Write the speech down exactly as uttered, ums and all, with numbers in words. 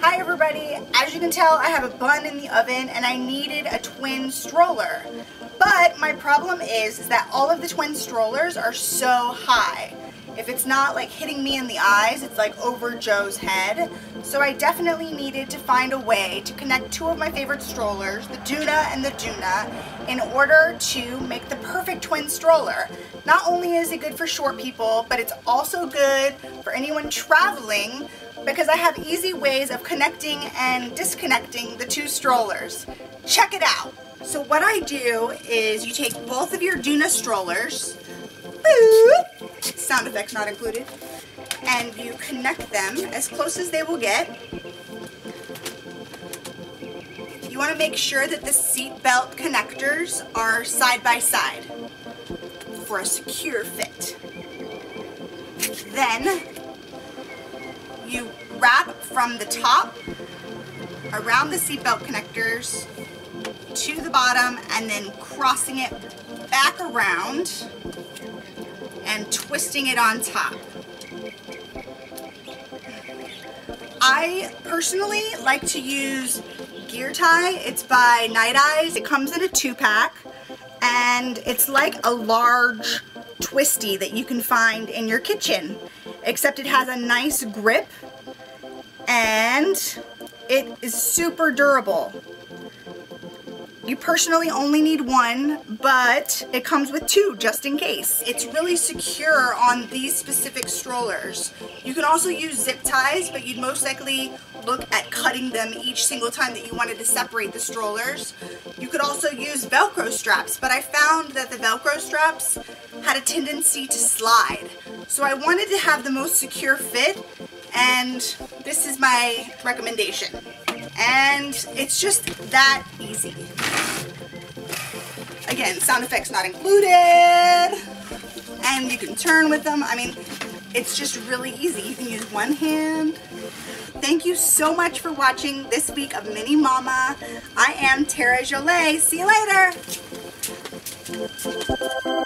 Hi everybody, as you can tell I have a bun in the oven and I needed a twin stroller, but my problem is, is that all of the twin strollers are so high. If it's not like hitting me in the eyes, it's like over Joe's head. So I definitely needed to find a way to connect two of my favorite strollers, the Doona and the Doona, in order to make the perfect twin stroller. Not only is it good for short people, but it's also good for anyone traveling because I have easy ways of connecting and disconnecting the two strollers. Check it out. So what I do is you take both of your Doona strollers, boop, sound effects not included, and you connect them as close as they will get. You want to make sure that the seat belt connectors are side by side for a secure fit. Then you wrap from the top around the seat belt connectors to the bottom and then crossing it back around and twisting it on top. I personally like to use Gear Tie. It's by Night Eyes. It comes in a two pack and it's like a large twisty that you can find in your kitchen, except it has a nice grip and it is super durable. You personally only need one, but it comes with two just in case. It's really secure on these specific strollers. You can also use zip ties, but you'd most likely look at cutting them each single time that you wanted to separate the strollers. You could also use Velcro straps, but I found that the Velcro straps had a tendency to slide. So I wanted to have the most secure fit, and this is my recommendation. And it's just that easy. Again, sound effects not included. And you can turn with them. I mean, it's just really easy. You can use one hand. Thank you so much for watching this week of Mini Mama. I am Terra Jolé. See you later.